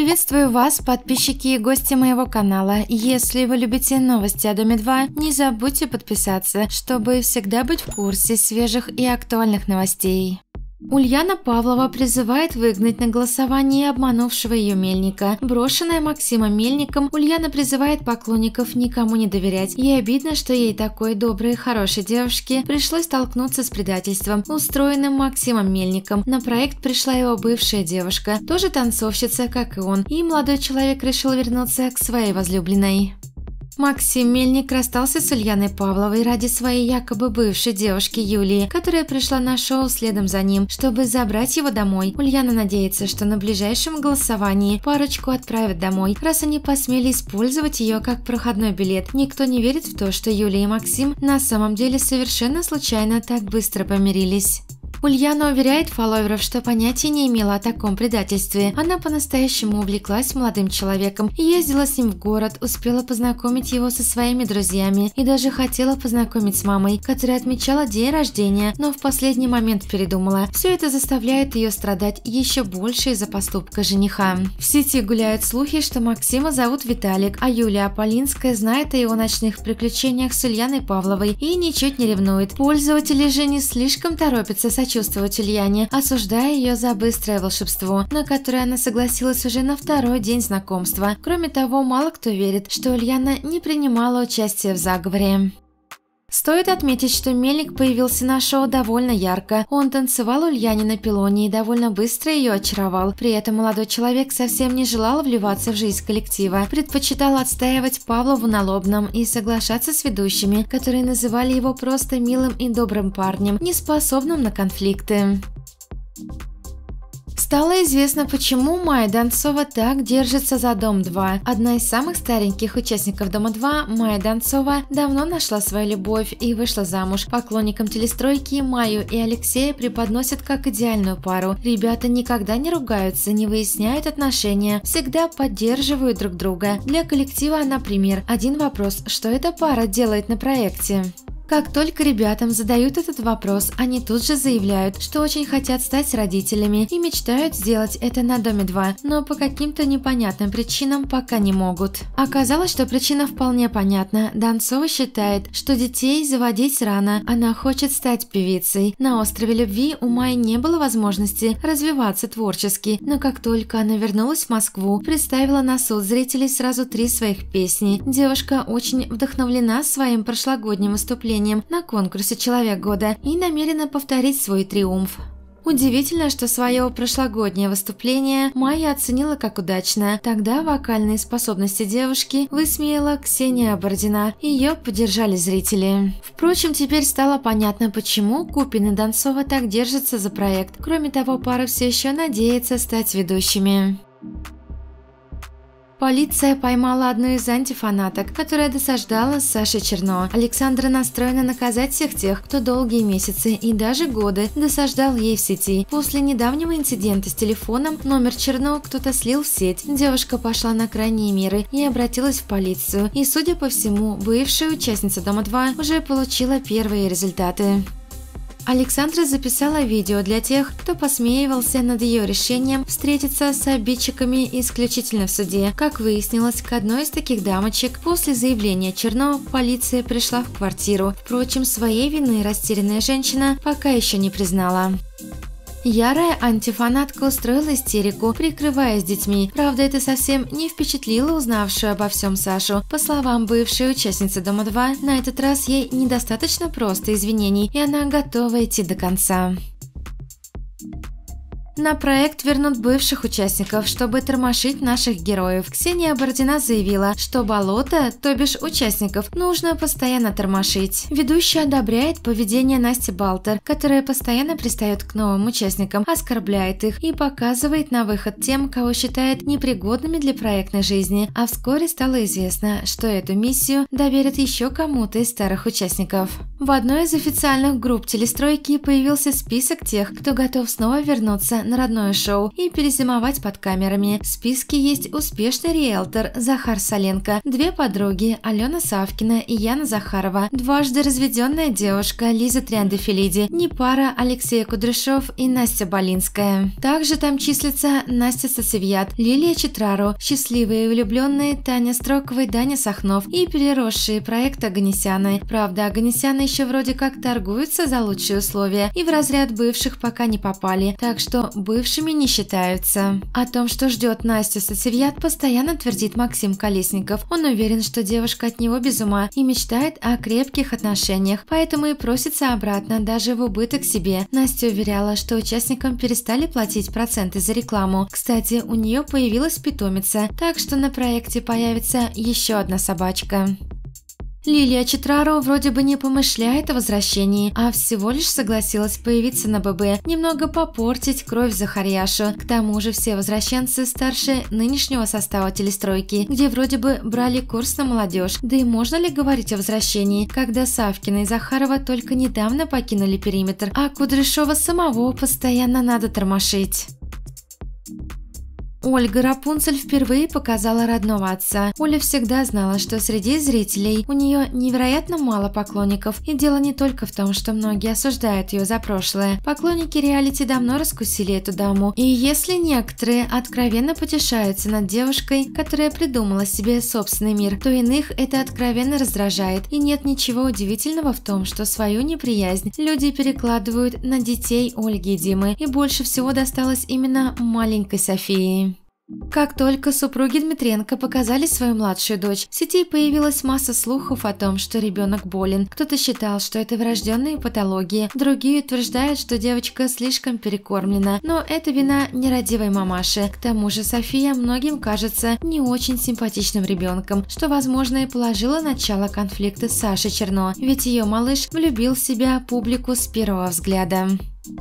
Приветствую вас, подписчики и гости моего канала. Если вы любите новости о Доме 2, не забудьте подписаться, чтобы всегда быть в курсе свежих и актуальных новостей. Ульяна Павлова призывает выгнать на голосование обманувшего ее Мельника. Брошенная Максимом Мельником, Ульяна призывает поклонников никому не доверять. Ей обидно, что ей, такой доброй и хорошей девушке, пришлось столкнуться с предательством, устроенным Максимом Мельником. На проект пришла его бывшая девушка, тоже танцовщица, как и он, и молодой человек решил вернуться к своей возлюбленной. Максим Мельник расстался с Ульяной Павловой ради своей якобы бывшей девушки Юлии, которая пришла на шоу следом за ним, чтобы забрать его домой. Ульяна надеется, что на ближайшем голосовании парочку отправят домой, раз они посмели использовать ее как проходной билет. Никто не верит в то, что Юлия и Максим на самом деле совершенно случайно так быстро помирились. Ульяна уверяет фолловеров, что понятия не имела о таком предательстве. Она по-настоящему увлеклась молодым человеком, ездила с ним в город, успела познакомить его со своими друзьями и даже хотела познакомить с мамой, которая отмечала день рождения, но в последний момент передумала. Все это заставляет ее страдать еще больше из-за поступка жениха. В сети гуляют слухи, что Максима зовут Виталик, а Юлия Полинская знает о его ночных приключениях с Ульяной Павловой и ничуть не ревнует. Пользователи же не слишком торопятся сочувствовать Ульяне, осуждая ее за быстрое волшебство, на которое она согласилась уже на второй день знакомства. Кроме того, мало кто верит, что Ульяна не принимала участия в заговоре. Стоит отметить, что Мельник появился на шоу довольно ярко. Он танцевал Ульяне на пилоне и довольно быстро ее очаровал. При этом молодой человек совсем не желал вливаться в жизнь коллектива, предпочитал отстаивать Павлову на лобном и соглашаться с ведущими, которые называли его просто милым и добрым парнем, неспособным на конфликты. Стало известно, почему Майя Донцова так держится за Дом 2. Одна из самых стареньких участников Дома 2, Майя Донцова, давно нашла свою любовь и вышла замуж. Поклонникам телестройки Майю и Алексея преподносят как идеальную пару. Ребята никогда не ругаются, не выясняют отношения, всегда поддерживают друг друга. Для коллектива она пример. Один вопрос, что эта пара делает на проекте? Как только ребятам задают этот вопрос, они тут же заявляют, что очень хотят стать родителями и мечтают сделать это на Доме 2, но по каким-то непонятным причинам пока не могут. Оказалось, что причина вполне понятна. Донцова считает, что детей заводить рано, она хочет стать певицей. На острове любви у Майи не было возможности развиваться творчески, но как только она вернулась в Москву, представила на суд зрителей сразу 3 своих песни. Девушка очень вдохновлена своим прошлогодним выступлением на конкурсе «Человек года» и намерена повторить свой триумф. Удивительно, что свое прошлогоднее выступление Майя оценила как удачное. Тогда вокальные способности девушки высмеяла Ксения Бородина. Ее поддержали зрители. Впрочем, теперь стало понятно, почему Купин и Донцова так держатся за проект. Кроме того, пара все еще надеется стать ведущими. Полиция поймала одну из антифанаток, которая досаждала Саше Черно. Александра настроена наказать всех тех, кто долгие месяцы и даже годы досаждал ей в сети. После недавнего инцидента с телефоном номер Черно кто-то слил в сеть. Девушка пошла на крайние меры и обратилась в полицию. И, судя по всему, бывшая участница Дома 2 уже получила первые результаты. Александра записала видео для тех, кто посмеивался над ее решением встретиться с обидчиками исключительно в суде. Как выяснилось, к одной из таких дамочек после заявления Черно полиция пришла в квартиру. Впрочем, своей вины растерянная женщина пока еще не признала. Ярая антифанатка устроила истерику, прикрываясь детьми. Правда, это совсем не впечатлило узнавшую обо всем Сашу. По словам бывшей участницы Дома 2, на этот раз ей недостаточно просто извинений, и она готова идти до конца. На проект вернут бывших участников, чтобы тормошить наших героев. Ксения Бородина заявила, что болото, то бишь участников, нужно постоянно тормошить. Ведущая одобряет поведение Насти Балтер, которая постоянно пристает к новым участникам, оскорбляет их и показывает на выход тем, кого считает непригодными для проектной жизни. А вскоре стало известно, что эту миссию доверят еще кому-то из старых участников. В одной из официальных групп телестройки появился список тех, кто готов снова вернуться на родное шоу и перезимовать под камерами. В списке есть успешный риэлтор Захар Соленко, две подруги Алена Савкина и Яна Захарова, дважды разведенная девушка Лиза Триандефилиди, не пара Алексей Кудряшов и Настя Болинская. Также там числится Настя Сосевьят, Лилия Четрару, счастливые и влюбленные Таня Строковой, Даня Сахнов и переросшие проект Оганесяна. Правда, Оганесяна еще вроде как торгуются за лучшие условия и в разряд бывших пока не попали, так что бывшими не считаются. О том, что ждет Настю Сосевьят, постоянно твердит Максим Колесников. Он уверен, что девушка от него без ума и мечтает о крепких отношениях, поэтому и просится обратно даже в убыток себе. Настя уверяла, что участникам перестали платить проценты за рекламу. Кстати, у нее появилась питомица, так что на проекте появится еще одна собачка. Лилия Четрару вроде бы не помышляет о возвращении, а всего лишь согласилась появиться на ББ, немного попортить кровь Захарьяшу. К тому же все возвращенцы старше нынешнего состава телестройки, где вроде бы брали курс на молодежь. Да и можно ли говорить о возвращении, когда Савкина и Захарова только недавно покинули периметр, а Кудряшова самого постоянно надо тормошить. Ольга Рапунцель впервые показала родного отца. Оля всегда знала, что среди зрителей у нее невероятно мало поклонников. И дело не только в том, что многие осуждают ее за прошлое. Поклонники реалити давно раскусили эту даму. И если некоторые откровенно потешаются над девушкой, которая придумала себе собственный мир, то иных это откровенно раздражает. И нет ничего удивительного в том, что свою неприязнь люди перекладывают на детей Ольги и Димы. И больше всего досталось именно маленькой Софии. Как только супруги Дмитренко показали свою младшую дочь, в сети появилась масса слухов о том, что ребенок болен. Кто-то считал, что это врожденные патологии, другие утверждают, что девочка слишком перекормлена, но это вина нерадивой мамаши. К тому же София многим кажется не очень симпатичным ребенком, что, возможно, и положило начало конфликта с Сашей Черно, ведь ее малыш влюбил в себя публику с первого взгляда.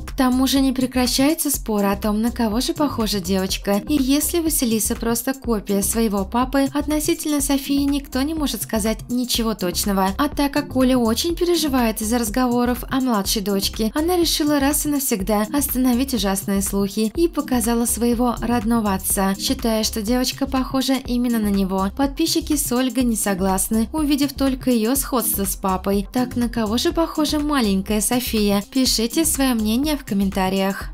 К тому же не прекращается спор о том, на кого же похожа девочка. И если Василиса просто копия своего папы, относительно Софии никто не может сказать ничего точного. А так как Оля очень переживает из-за разговоров о младшей дочке, она решила раз и навсегда остановить ужасные слухи и показала своего родного отца, считая, что девочка похожа именно на него. Подписчики с Ольгой не согласны, увидев только ее сходство с папой. Так на кого же похожа маленькая София? Пишите свое мнение в комментариях.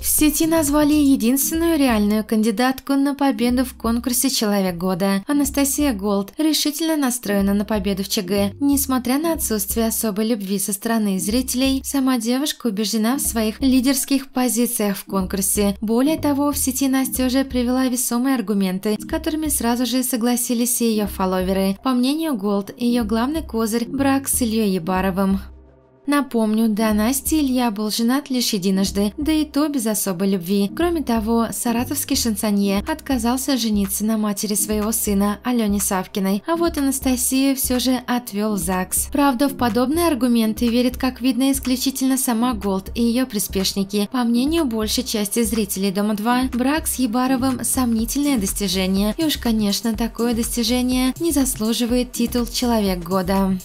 В сети назвали единственную реальную кандидатку на победу в конкурсе «Человек года». Анастасия Голд решительно настроена на победу в ЧГ. Несмотря на отсутствие особой любви со стороны зрителей, сама девушка убеждена в своих лидерских позициях в конкурсе. Более того, в сети Настя уже привела весомые аргументы, с которыми сразу же согласились и ее фолловеры. По мнению Голд, ее главный козырь – брак с Ильей Ябаровым. Напомню, до Насти Илья был женат лишь единожды, да и то без особой любви. Кроме того, саратовский шансонье отказался жениться на матери своего сына Алене Савкиной, а вот Анастасию все же отвел в ЗАГС. Правда, в подобные аргументы верит, как видно, исключительно сама Голд и ее приспешники. По мнению большей части зрителей Дома 2, брак с Ябаровым – сомнительное достижение. И уж, конечно, такое достижение не заслуживает титул «Человек года».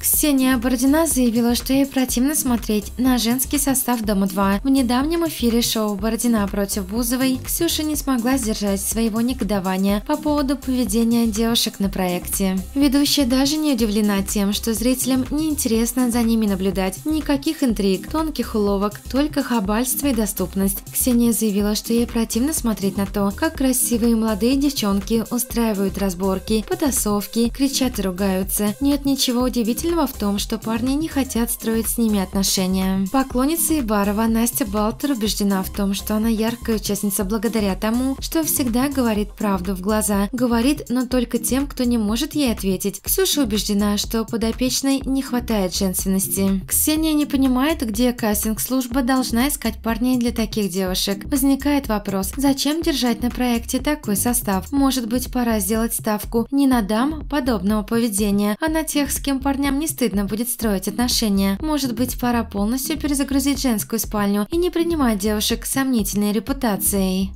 Ксения Бородина заявила, что ей противно смотреть на женский состав Дома 2. В недавнем эфире шоу «Бородина против Бузовой» Ксюша не смогла сдержать своего негодования по поводу поведения девушек на проекте. Ведущая даже не удивлена тем, что зрителям неинтересно за ними наблюдать. Никаких интриг, тонких уловок, только хабальство и доступность. Ксения заявила, что ей противно смотреть на то, как красивые молодые девчонки устраивают разборки, потасовки, кричат и ругаются. Нет ничего удивительного в том, что парни не хотят строить с ними отношения. Поклонница Ябарова Настя Балтер убеждена в том, что она яркая участница благодаря тому, что всегда говорит правду в глаза. Говорит, но только тем, кто не может ей ответить. Ксюша убеждена, что подопечной не хватает женственности. Ксения не понимает, где кастинг-служба должна искать парней для таких девушек. Возникает вопрос, зачем держать на проекте такой состав? Может быть, пора сделать ставку не на дам подобного поведения, а на тех, с кем парням не стыдно будет строить отношения. Может быть, пора полностью перезагрузить женскую спальню и не принимать девушек с сомнительной репутацией.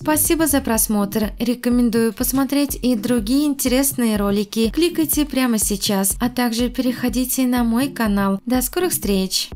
Спасибо за просмотр. Рекомендую посмотреть и другие интересные ролики. Кликайте прямо сейчас, а также переходите на мой канал. До скорых встреч!